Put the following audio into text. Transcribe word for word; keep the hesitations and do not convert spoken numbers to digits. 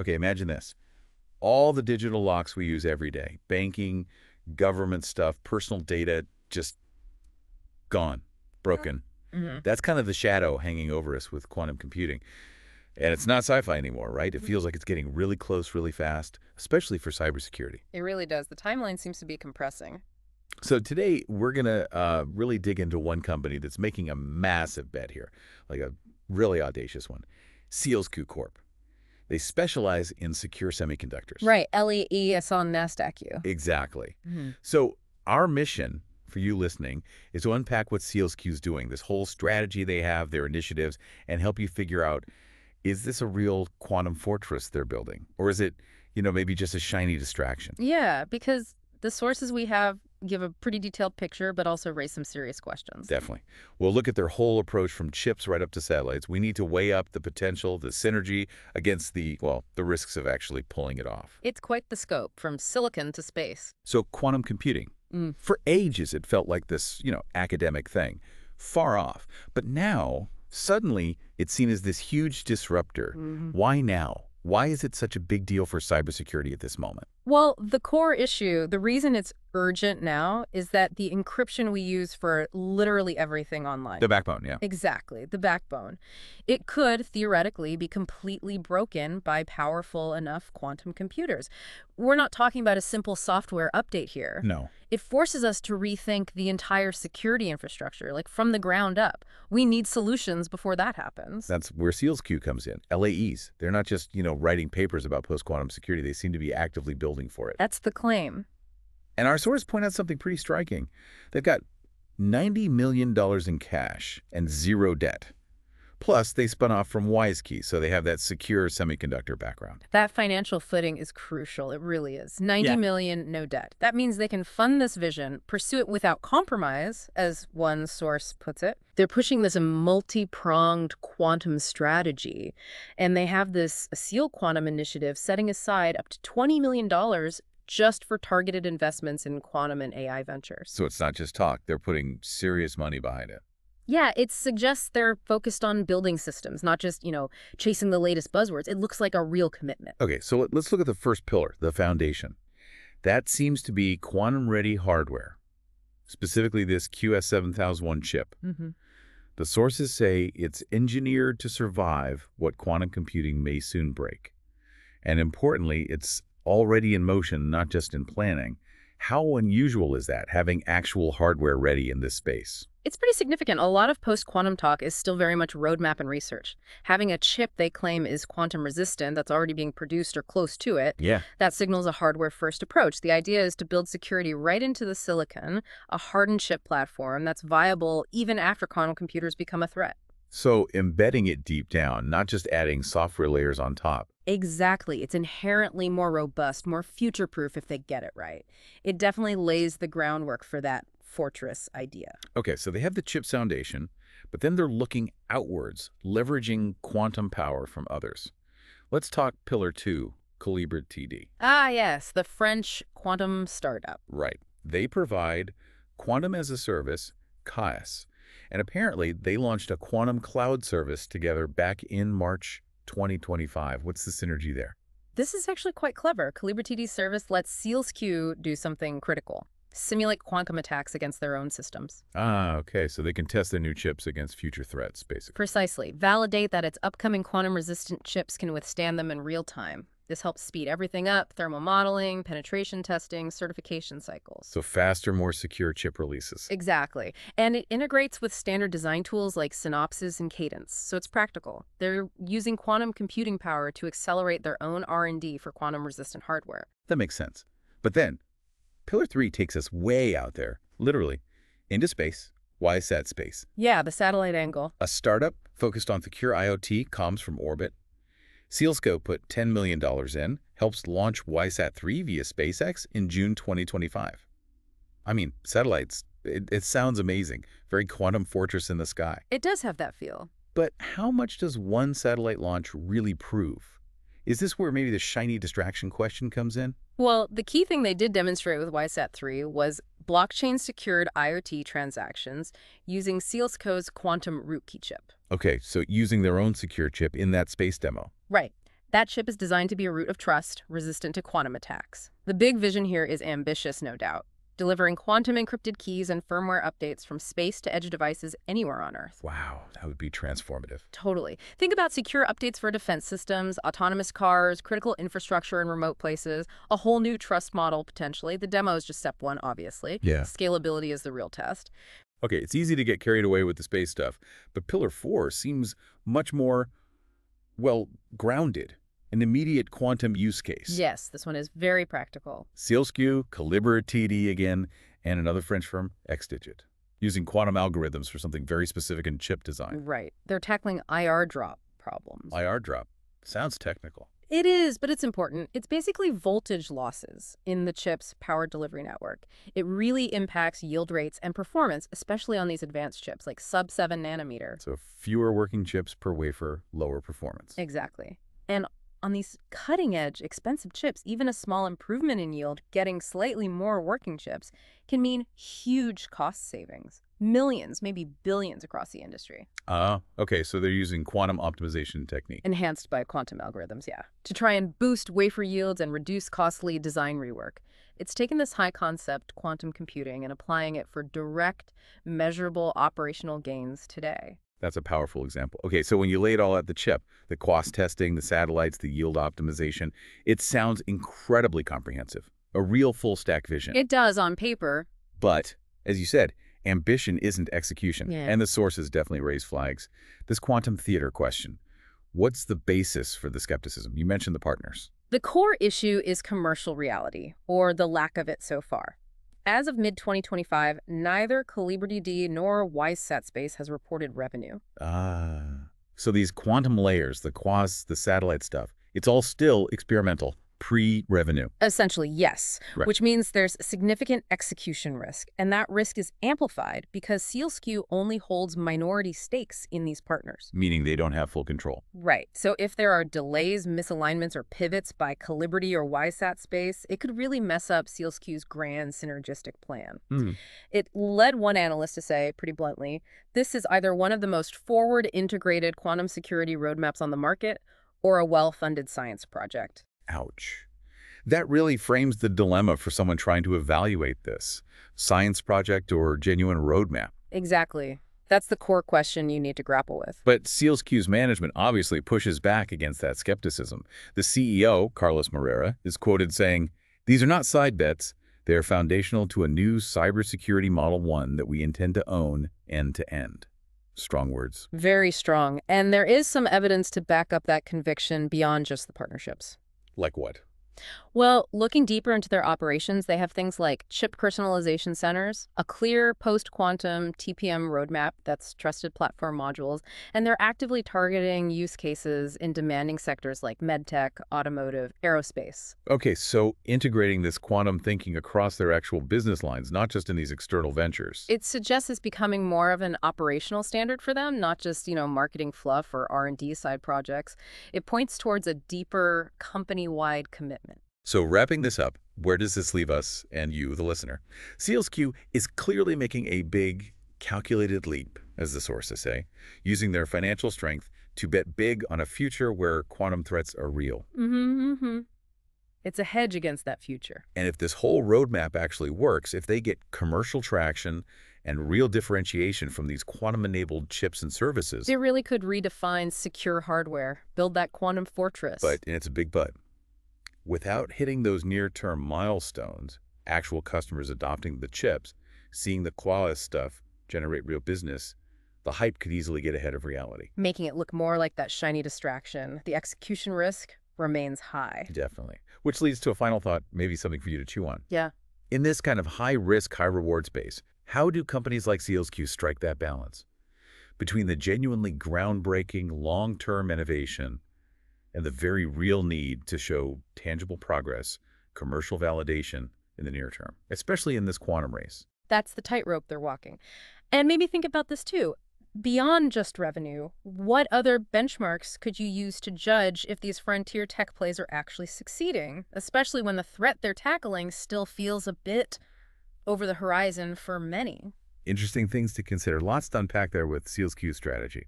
Okay, imagine this. All the digital locks we use every day, banking, government stuff, personal data, just gone, broken. Mm-hmm. That's kind of the shadow hanging over us with quantum computing. And it's not sci-fi anymore, right? It feels like it's getting really close, really fast, especially for cybersecurity. It really does. The timeline seems to be compressing. So today, we're going to uh, really dig into one company that's making a massive bet here, like a really audacious one, SEALSQ Corp. They specialize in secure semiconductors. Right, L A E S on NASDAQ. Exactly. Mm-hmm. So our mission for you listening is to unpack what SEALSQ is doing, this whole strategy they have, their initiatives, and help you figure out, is this a real quantum fortress they're building? Or is it, you know, maybe just a shiny distraction? Yeah, because the sources we have give a pretty detailed picture, but also raise some serious questions. Definitely. We'll look at their whole approach from chips right up to satellites. We need to weigh up the potential, the synergy against the, well, the risks of actually pulling it off. It's quite the scope, from silicon to space. So quantum computing. Mm. For ages, it felt like this, you know, academic thing, far off. But now, suddenly, it's seen as this huge disruptor. Mm-hmm. Why now? Why is it such a big deal for cybersecurity at this moment? Well, the core issue, the reason it's urgent now, is that the encryption we use for literally everything online. The backbone, yeah. Exactly, the backbone. It could theoretically be completely broken by powerful enough quantum computers. We're not talking about a simple software update here. No. It forces us to rethink the entire security infrastructure, like from the ground up. We need solutions before that happens. That's where SEALSQ comes in. L A E S. They're not just, you know, writing papers about post-quantum security. They seem to be actively building for it. That's the claim. And our sources point out something pretty striking. They've got ninety million dollars in cash and zero debt. Plus, they spun off from WiseKey, so they have that secure semiconductor background. That financial footing is crucial. It really is. ninety yeah. million, no debt. That means they can fund this vision, pursue it without compromise, as one source puts it. They're pushing this multi-pronged quantum strategy, and they have this SEAL Quantum initiative setting aside up to twenty million dollars just for targeted investments in quantum and A I ventures. So it's not just talk. They're putting serious money behind it. Yeah, it suggests they're focused on building systems, not just, you know, chasing the latest buzzwords. It looks like a real commitment. Okay, so let's look at the first pillar, the foundation. That seems to be quantum-ready hardware, specifically this Q S seven thousand one chip. Mm-hmm. The sources say it's engineered to survive what quantum computing may soon break. And importantly, it's already in motion, not just in planning. How unusual is that, having actual hardware ready in this space? It's pretty significant. A lot of post-quantum talk is still very much roadmap and research. Having a chip they claim is quantum resistant that's already being produced or close to it, yeah. that signals a hardware-first approach. The idea is to build security right into the silicon, a hardened chip platform that's viable even after quantum computers become a threat. So embedding it deep down, not just adding software layers on top. Exactly. It's inherently more robust, more future-proof if they get it right. It definitely lays the groundwork for that fortress idea. Okay, so they have the chip foundation, but then they're looking outwards, leveraging quantum power from others. Let's talk pillar two, ColibriTD. Ah, yes, the French quantum startup. Right. They provide quantum as a service, C A A S, and apparently they launched a quantum cloud service together back in March twenty twenty-five. What's the synergy there? This is actually quite clever. ColibriTD's service lets SEALSQ do something critical. Simulate quantum attacks against their own systems. Ah, okay. So they can test their new chips against future threats, basically. Precisely. Validate that its upcoming quantum-resistant chips can withstand them in real time. This helps speed everything up, thermal modeling, penetration testing, certification cycles. So faster, more secure chip releases. Exactly. And it integrates with standard design tools like Synopsys and Cadence, so it's practical. They're using quantum computing power to accelerate their own R and D for quantum-resistant hardware. That makes sense. But then, Pillar three takes us way out there, literally, into space, WISeSat space. Yeah, the satellite angle. A startup focused on secure IoT comms from orbit. SEALSQ put ten million dollars in, helps launch WISeSat three via SpaceX in June twenty twenty-five. I mean, satellites, it, it sounds amazing. Very quantum fortress in the sky. It does have that feel. But how much does one satellite launch really prove? Is this where maybe the shiny distraction question comes in? Well, the key thing they did demonstrate with WISeSat three was blockchain-secured IoT transactions using SEALSQ's quantum rootkey chip. Okay, so using their own secure chip in that space demo. Right. That chip is designed to be a root of trust, resistant to quantum attacks. The big vision here is ambitious, no doubt, delivering quantum-encrypted keys and firmware updates from space to edge devices anywhere on Earth. Wow, that would be transformative. Totally. Think about secure updates for defense systems, autonomous cars, critical infrastructure in remote places, a whole new trust model, potentially. The demo is just step one, obviously. Yeah. Scalability is the real test. Okay, it's easy to get carried away with the space stuff, but Pillar four seems much more, well, grounded. An immediate quantum use case. Yes, this one is very practical. SEALSQ, ColibriTD again, and another French firm, Xdigit, using quantum algorithms for something very specific in chip design. Right. They're tackling I R drop problems. I R drop. Sounds technical. It is, but it's important. It's basically voltage losses in the chip's power delivery network. It really impacts yield rates and performance, especially on these advanced chips, like sub seven nanometer. So fewer working chips per wafer, lower performance. Exactly. And on these cutting-edge, expensive chips, even a small improvement in yield, getting slightly more working chips, can mean huge cost savings. Millions, maybe billions across the industry. Ah, uh, okay, so they're using quantum optimization technique. Enhanced by quantum algorithms, yeah. To try and boost wafer yields and reduce costly design rework. It's taken this high-concept quantum computing and applying it for direct, measurable operational gains today. That's a powerful example. Okay, so when you lay it all at the chip, the cost testing, the satellites, the yield optimization, it sounds incredibly comprehensive. A real full-stack vision. It does on paper. But, as you said, ambition isn't execution. Yeah. And the sources definitely raise flags. This quantum theater question, what's the basis for the skepticism? You mentioned the partners. The core issue is commercial reality, or the lack of it so far. As of mid twenty twenty-five, neither ColibriTD nor WiseSat Space has reported revenue. Ah, so these quantum layers, the quas, the satellite stuff, it's all still experimental, pre-revenue. Essentially, yes, right. Which means there's significant execution risk, and that risk is amplified because SEALSQ only holds minority stakes in these partners. Meaning they don't have full control. Right, so if there are delays, misalignments, or pivots by ColibriTD or WiseSat Space, it could really mess up SEALSQ's grand synergistic plan. Mm. It led one analyst to say, pretty bluntly, this is either one of the most forward-integrated quantum security roadmaps on the market or a well-funded science project. Ouch. That really frames the dilemma for someone trying to evaluate this. Science project or genuine roadmap? Exactly. That's the core question you need to grapple with. But SEALSQ's management obviously pushes back against that skepticism. The C E O, Carlos Moreira, is quoted saying, "These are not side bets. They are foundational to a new cybersecurity Model one that we intend to own end to end." Strong words. Very strong. And there is some evidence to back up that conviction beyond just the partnerships. Like what? Well, looking deeper into their operations, they have things like chip personalization centers, a clear post-quantum T P M roadmap that's trusted platform modules, and they're actively targeting use cases in demanding sectors like medtech, automotive, aerospace. Okay, so integrating this quantum thinking across their actual business lines, not just in these external ventures. It suggests it's becoming more of an operational standard for them, not just, you know, marketing fluff or R and D side projects. It points towards a deeper company-wide commitment. So wrapping this up, where does this leave us and you, the listener? SEALSQ is clearly making a big, calculated leap, as the sources say, using their financial strength to bet big on a future where quantum threats are real. Mm-hmm, mm-hmm. It's a hedge against that future. And if this whole roadmap actually works, if they get commercial traction and real differentiation from these quantum-enabled chips and services, they really could redefine secure hardware, build that quantum fortress. But, and it's a big but. Without hitting those near-term milestones, actual customers adopting the chips, seeing the quality stuff generate real business, the hype could easily get ahead of reality. Making it look more like that shiny distraction. The execution risk remains high. Definitely. Which leads to a final thought, maybe something for you to chew on. Yeah. In this kind of high-risk, high-reward space, how do companies like SEALSQ strike that balance between the genuinely groundbreaking long-term innovation and the very real need to show tangible progress, commercial validation in the near term, especially in this quantum race? That's the tightrope they're walking. And maybe think about this too. Beyond just revenue, what other benchmarks could you use to judge if these frontier tech plays are actually succeeding, especially when the threat they're tackling still feels a bit over the horizon for many? Interesting things to consider. Lots to unpack there with SEALSQ's strategy.